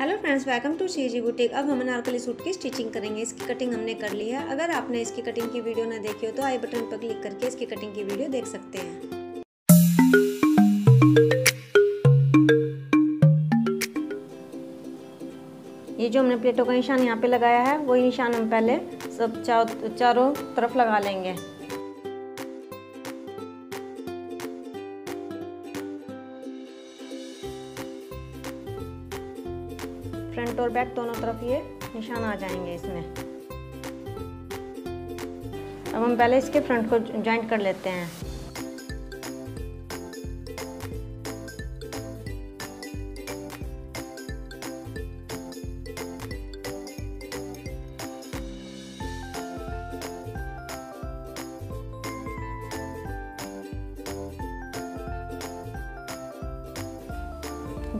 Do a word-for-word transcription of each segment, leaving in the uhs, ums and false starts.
Hello friends, welcome to Shreeji boutique. अब हम Anarkali suit की स्टिचिंग करेंगे। इसकी कटिंग हमने कर ली है। अगर आपने इसकी कटिंग की वीडियो ना देखी हो तो आई बटन पर क्लिक करके इसकी कटिंग की वीडियो देख सकते हैं। ये जो हमने प्लेटों का निशान यहाँ पे लगाया है वही निशान हम पहले सब चारों चारों तरफ लगा लेंगे। फ्रंट और बैक दोनों तरफ ये निशान आ जाएंगे इसमें। अब हम पहले इसके फ्रंट को जॉइंट कर लेते हैं।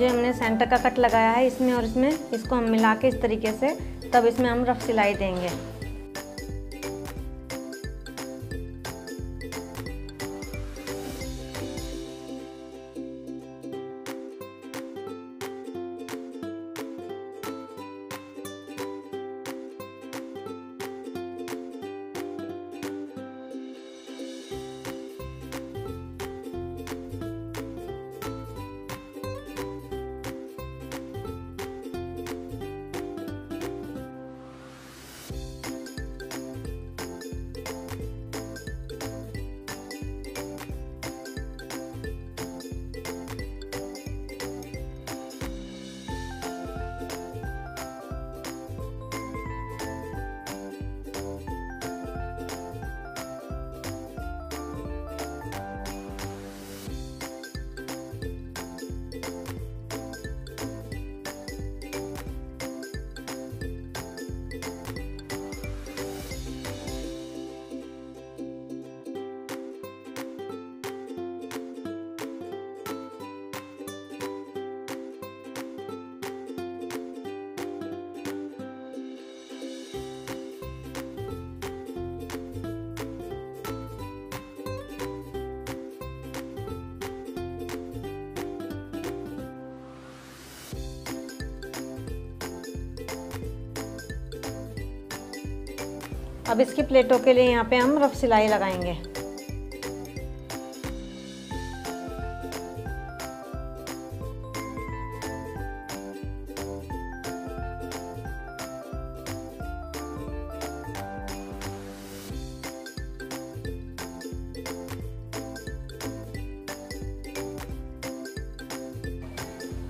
जो हमने सेंटर का कट लगाया है इसमें और इसमें, इसको हम मिला के इस तरीके से, तब इसमें हम रफ सिलाई देंगे। अब इसकी प्लेटों के लिए यहाँ पे हम रफ सिलाई लगाएंगे।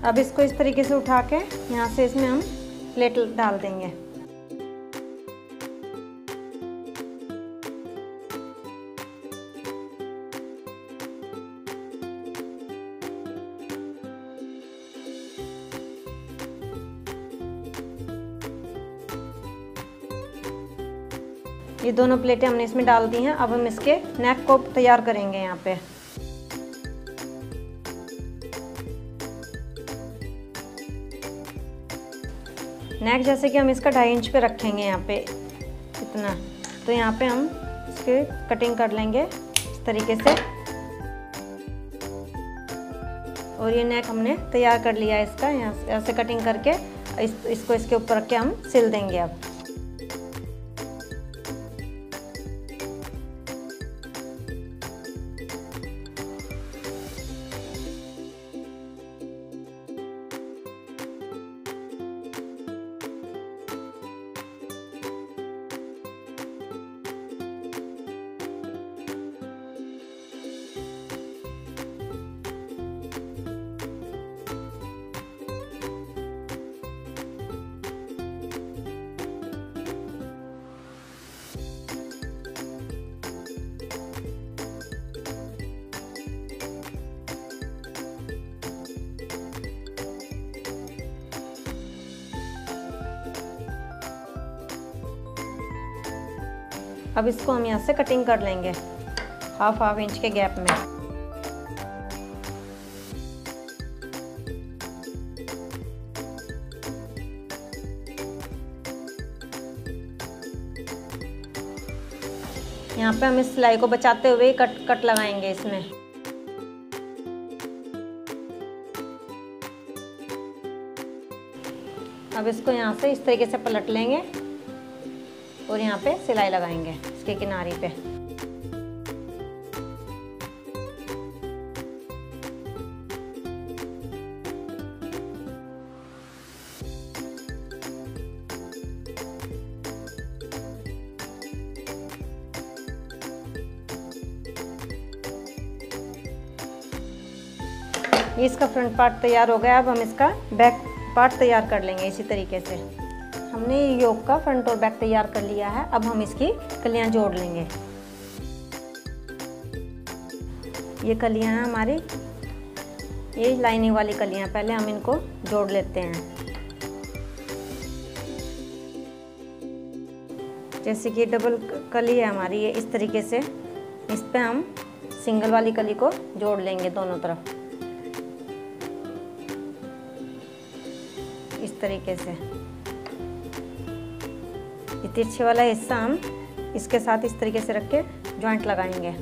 अब इसको इस तरीके से उठा के यहाँ से इसमें हम प्लेट डाल देंगे। ये दोनों प्लेटें हमने इसमें डाल दी हैं। अब हम इसके नेक को तैयार करेंगे। यहाँ पे नेक जैसे कि हम इसका ढाई इंच पे रखेंगे, यहाँ पे इतना, तो यहाँ पे हम इसके कटिंग कर लेंगे इस तरीके से। और ये नेक हमने तैयार कर लिया इसका। यहाँ से ऐसे कटिंग करके इस, इसको इसके ऊपर रख के हम सिल देंगे। अब अब इसको हम यहाँ से कटिंग कर लेंगे हाफ हाफ इंच के गैप में। यहाँ पे हम इस सिलाई को बचाते हुए कट कट लगाएंगे इसमें। अब इसको यहाँ से इस तरीके से पलट लेंगे और यहाँ पे सिलाई लगाएंगे इसके किनारे पे। ये इसका फ्रंट पार्ट तैयार हो गया। अब हम इसका बैक पार्ट तैयार कर लेंगे। इसी तरीके से हमने योग का फ्रंट और बैक तैयार कर लिया है। अब हम इसकी कलियां जोड़ लेंगे। ये कलियां हैं हमारी, ये लाइनिंग वाली कलियां, पहले हम इनको जोड़ लेते हैं। जैसे कि डबल कली है हमारी ये, इस तरीके से इस पे हम सिंगल वाली कली को जोड़ लेंगे दोनों तरफ इस तरीके से। ये तिरछे वाला हिस्सा हम इसके साथ इस तरीके से रख के ज्वाइंट लगाएंगे।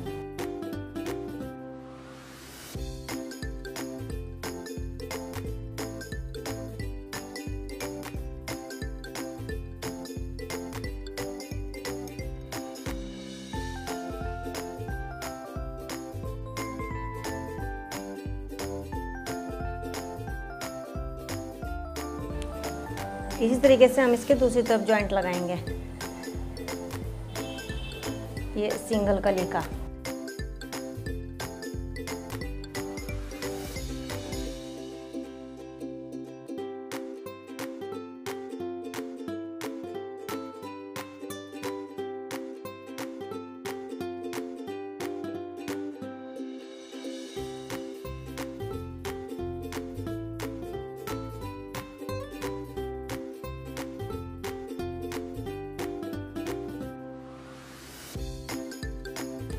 इसी तरीके से हम इसके दूसरी तरफ जॉइंट लगाएंगे, ये सिंगल कली का।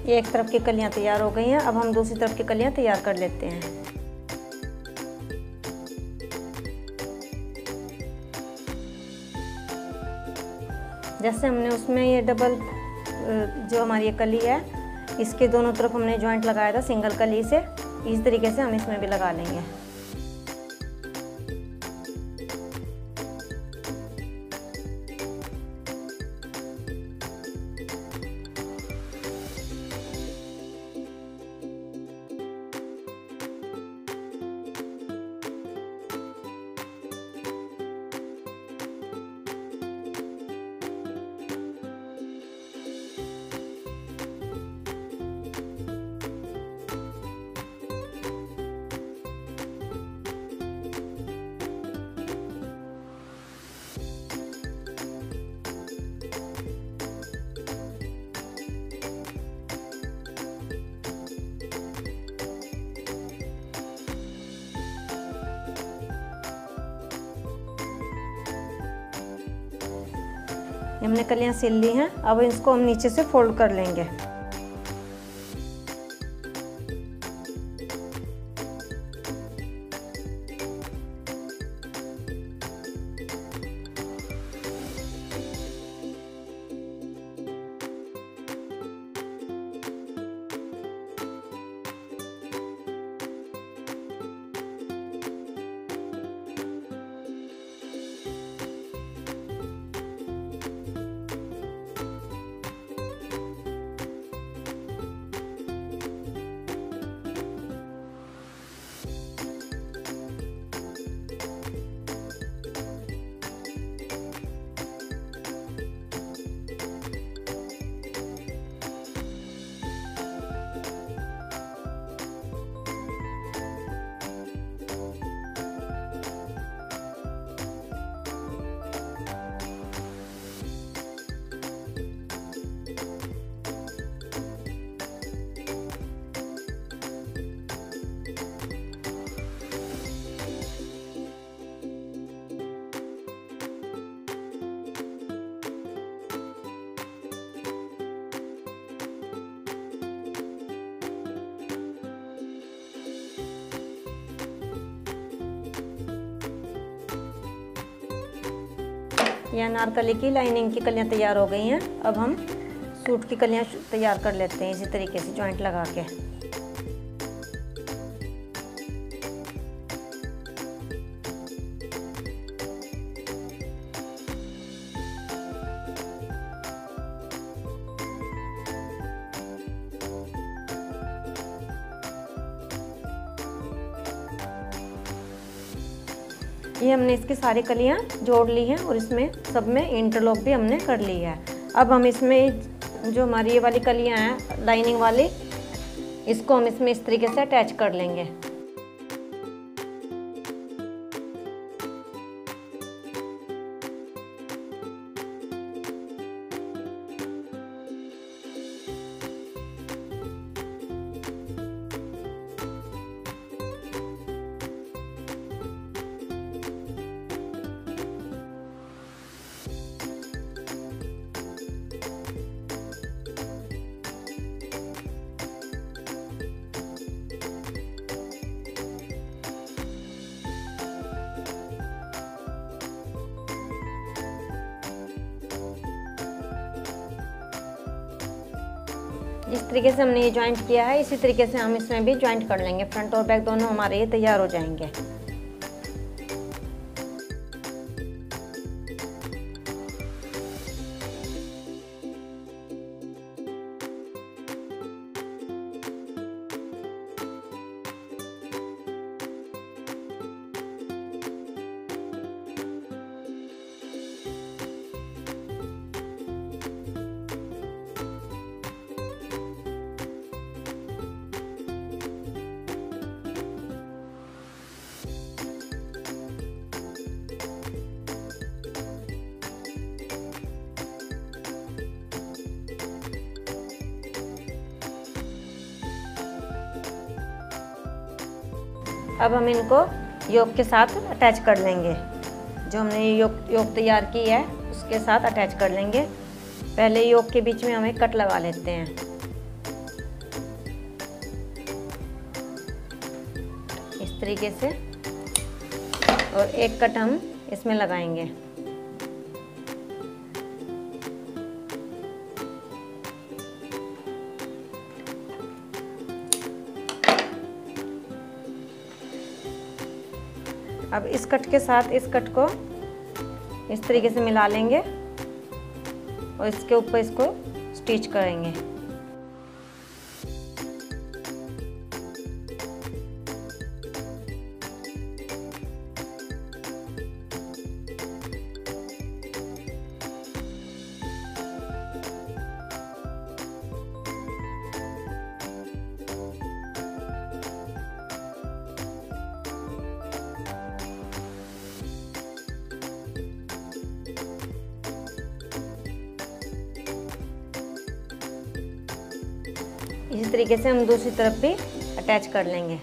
ये एक तरफ की कलियां तैयार हो गई हैं। अब हम दूसरी तरफ की कलियां तैयार कर लेते हैं। जैसे हमने उसमें ये डबल जो हमारी ये कली है, इसके दोनों तरफ हमने जॉइंट लगाया था सिंगल कली से, इस तरीके से हम इसमें भी लगा लेंगे। हमने कलियां सिल ली हैं। अब इसको हम नीचे से फोल्ड कर लेंगे। ये अनारकली की लाइनिंग की कलियां तैयार हो गई हैं। अब हम सूट की कलियां तैयार कर लेते हैं इसी तरीके से जॉइंट लगा के। ये हमने इसकी सारी कलियाँ जोड़ ली हैं और इसमें सब में इंटरलॉक भी हमने कर ली है। अब हम इसमें जो हमारी ये वाली कलियाँ हैं लाइनिंग वाली, इसको हम इसमें इस तरीके से अटैच कर लेंगे। जिस तरीके से हमने ये ज्वाइंट किया है इसी तरीके से हम इसमें भी ज्वाइंट कर लेंगे। फ्रंट और बैक दोनों हमारे ये तैयार हो जाएंगे। अब हम इनको योग के साथ अटैच कर लेंगे। जो हमने योग योग तैयार की है उसके साथ अटैच कर लेंगे। पहले योग के बीच में हम एक कट लगा लेते हैं। इस तरीके से, और एक कट हम इसमें लगाएंगे। अब इस कट के साथ इस कट को इस तरीके से मिला लेंगे और इसके ऊपर इसको स्टिच करेंगे। इसी तरीके से हम दूसरी तरफ भी अटैच कर लेंगे।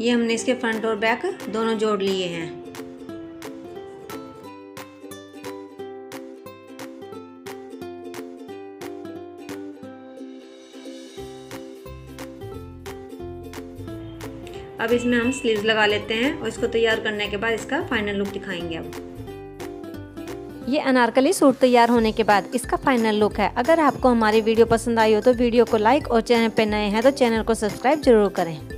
ये हमने इसके फ्रंट और बैक दोनों जोड़ लिए हैं। अब इसमें हम स्लीव्स लगा लेते हैं और इसको तैयार करने के बाद इसका फाइनल लुक दिखाएंगे। अब ये अनारकली सूट तैयार होने के बाद इसका फाइनल लुक है। अगर आपको हमारी वीडियो पसंद आई हो तो वीडियो को लाइक और चैनल पर नए हैं तो चैनल को सब्सक्राइब जरूर करें।